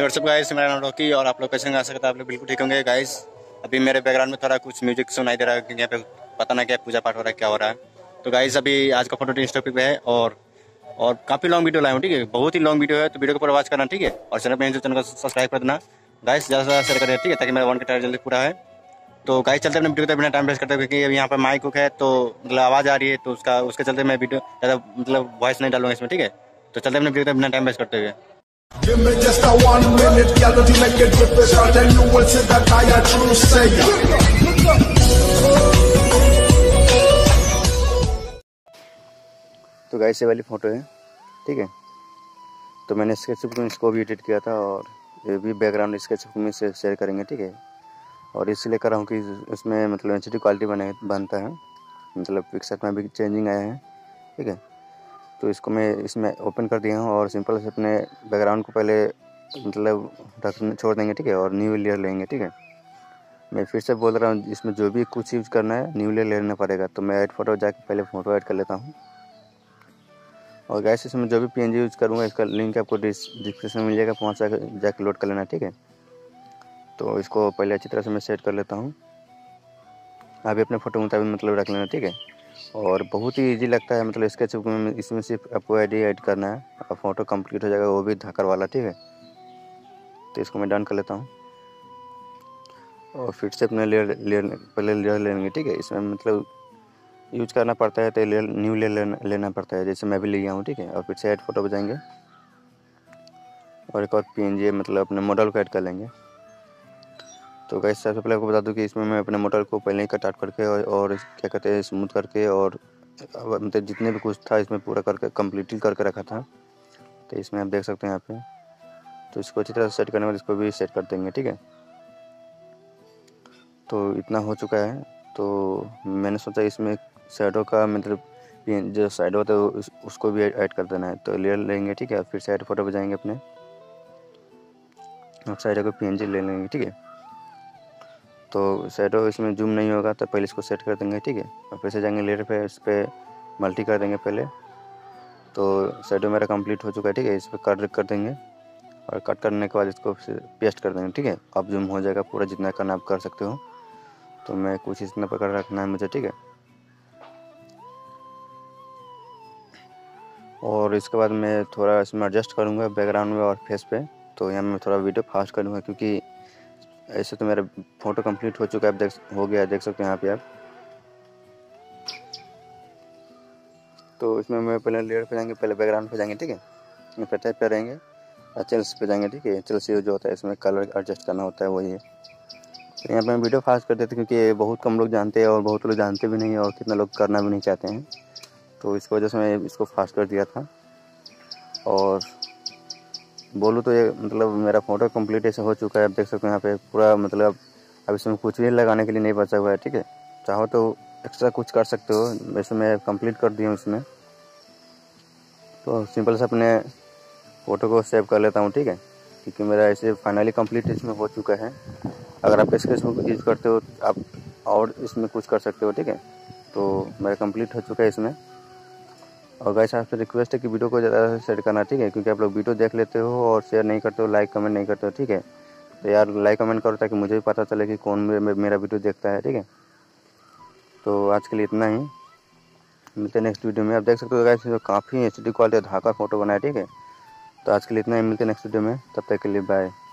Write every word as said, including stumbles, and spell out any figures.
WhatsApp guys, मेरा नाम Rocky और आप लोग कैसे आ सकता है, आप लोग बिल्कुल ठीक होंगे गाइस। अभी मेरे बैकग्राउंड में थोड़ा कुछ म्यूजिक सुनाई दे रहा है, यहाँ पे पता ना क्या पूजा पाठ हो रहा है, क्या हो रहा है। तो गाइस अभी आज का फोटो इस टॉपिक पे है और और काफ़ी लॉन्ग वीडियो लाया हूँ, ठीक है, बहुत ही लॉन्ग वीडियो है, तो वीडियो को पूरा वॉच करना, ठीक है। और चैनल पर चैनल को सब्सक्राइब कर देना गाइस, ज़्यादा से ज़्यादा शेयर करें, ठीक है, ताकि मेरा वन का टारगेट जल्दी पूरा है। तो गाइस चलते अपने वीडियो को, बिना टाइम वेस्ट करते क्योंकि अभी यहाँ पर माइक हुक है तो मतलब आवाज़ आ रही है, तो उसका उसके चलते मैं वीडियो ज़्यादा मतलब वॉइस नहीं डालूंगा इसमें, ठीक है। तो चलते अपने वीडियो को बिना टाइम वेस्ट करते हुए। Give me just a one minute, yeah, don't you make it drip, it's hard and you will see that I am true sayer. तो गाइस ये वाली फोटो है, ठीक है, तो मैंने स्केचबुक में इसको भी एडिट किया था और ये भी बैकग्राउंड स्केचबुक में से शेयर करेंगे, ठीक है। और इसलिए कर रहा हूँ कि इसमें मतलब एच डी क्वालिटी बने बनता है, मतलब पिक्चर में भी चेंजिंग आया है, ठीक है। तो इसको मैं इसमें ओपन कर दिया हूँ और सिंपल से अपने बैकग्राउंड को पहले मतलब रख छोड़ देंगे, ठीक है, और न्यू लेयर लेंगे, ठीक है। मैं फिर से बोल रहा हूँ, इसमें जो भी कुछ यूज़ करना है न्यू लेयर लेना पड़ेगा। तो मैं ऐड फोटो जाके पहले फ़ोटो ऐड कर लेता हूँ। और गैस इसमें जो भी पीएनजी यूज़ करूँगा इसका लिंक आपको डिस्क्रिप्शन में मिलेगा, वहाँ से जाके लोड कर लेना, ठीक है। तो इसको पहले अच्छी तरह से मैं सेट कर लेता हूँ, अभी अपने फ़ोटो मुताबिक मतलब रख लेना, ठीक है। और बहुत ही इजी लगता है, मतलब स्केचबुक में इसमें सिर्फ आपको आई डी ऐड करना है और फोटो कंप्लीट हो जाएगा, वो भी धाकर वाला, ठीक है। तो इसको मैं डन कर लेता हूँ और फिर से अपने लेयर लेयर पहले लेयर लेंगे, ठीक है। इसमें मतलब यूज करना पड़ता है तो लेयर न्यू लेयर लेना, लेना पड़ता है, जैसे मैं भी ले गया हूँ, ठीक है। और फिर से ऐड फोटो बजाएंगे और एक और पी एन जी मतलब अपने मॉडल को ऐड कर लेंगे। तो गाइस सबसे पहले आपको बता दूं कि इसमें मैं अपने मॉडल को पहले ही कट आउट करके और, और क्या कहते हैं स्मूथ करके और मतलब जितने भी कुछ था इसमें पूरा करके कंप्लीट करके रखा था। तो इसमें आप देख सकते हैं यहाँ पे, तो इसको अच्छी तरह से सेट करने वाले इसको भी सेट कर देंगे, ठीक है। तो इतना हो चुका है, तो मैंने सोचा इसमें साइडों का मतलब जो साइड होता है उस, उसको भी ऐड कर देना है। तो लेयर लेंगे, ठीक है, फिर साइड फोटो बजाएंगे अपने और साइडों को पी एन जी ले लेंगे, ठीक है। तो शेडो इसमें जूम नहीं होगा तो पहले इसको सेट कर देंगे, ठीक है। और फिर से जाएंगे लेयर पे, इस पर मल्टी कर देंगे पहले। तो शेडो मेरा कंप्लीट हो चुका है, ठीक है। इस पर कट कर देंगे और कट करने के बाद इसको पेस्ट कर देंगे, ठीक है। अब जूम हो जाएगा पूरा, जितना करना आप कर सकते हो। तो मैं कुछ इतना पकड़ रखना है मुझे, ठीक है। और इसके बाद मैं थोड़ा इसमें एडजस्ट करूँगा बैकग्राउंड में और फेस पे। तो यहाँ मैं थोड़ा वीडियो फास्ट करूँगा क्योंकि ऐसे तो मेरा फोटो कंप्लीट हो चुका है, आप देख हो गया, देख सकते हैं यहाँ पे आप। तो इसमें मैं पहले लेयर पे जाएंगे, पहले बैकग्राउंड पे जाएंगे, ठीक है। पैटर्न पे रहेंगे, एचएल्स पे जाएंगे, ठीक है। एचएल्स जो होता है इसमें कलर एडजस्ट करना होता है, वही है। तो यहाँ पे मैं वीडियो फास्ट कर देते क्योंकि ये बहुत कम लोग जानते हैं और बहुत लोग जानते भी नहीं है और कितना लोग करना भी नहीं चाहते हैं, तो इसकी वजह से मैं इसको फास्ट कर दिया था। और बोलूँ तो ये मतलब मेरा फोटो कंप्लीट ऐसे हो चुका है, आप देख सकते हैं यहाँ पे पूरा, मतलब अब इसमें कुछ भी लगाने के लिए नहीं बचा हुआ है, ठीक है। चाहो तो एक्स्ट्रा कुछ कर सकते हो, वैसे मैं कंप्लीट कर दिया हूँ इसमें। तो सिंपल से अपने फ़ोटो को सेव कर लेता हूँ, ठीक है, क्योंकि मेरा ऐसे फाइनली कंप्लीट इसमें हो चुका है। अगर आप स्केचबुक यूज़ करते हो आप और इसमें कुछ कर सकते हो, ठीक है। तो मेरा कम्प्लीट हो चुका है इसमें। और गाइस आपसे रिक्वेस्ट है कि वीडियो को ज़्यादा से शेयर करना, ठीक है, क्योंकि आप लोग वीडियो देख लेते हो और शेयर नहीं करते हो, लाइक कमेंट नहीं करते हो, ठीक है। तो यार लाइक कमेंट करो ताकि मुझे भी पता चले कि कौन मेरा वीडियो देखता है, ठीक है। तो आज के लिए इतना ही, मिलते हैं नेक्स्ट वीडियो में। आप देख सकते हो गाइस काफ़ी एच डी क्वालिटी धाका फोटो बनाया, ठीक है। तो आज के लिए इतना ही, मिलते हैं नेक्स्ट वीडियो में, तब तक के लिए बाय।